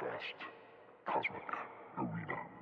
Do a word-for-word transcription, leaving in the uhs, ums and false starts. vast cosmic arena.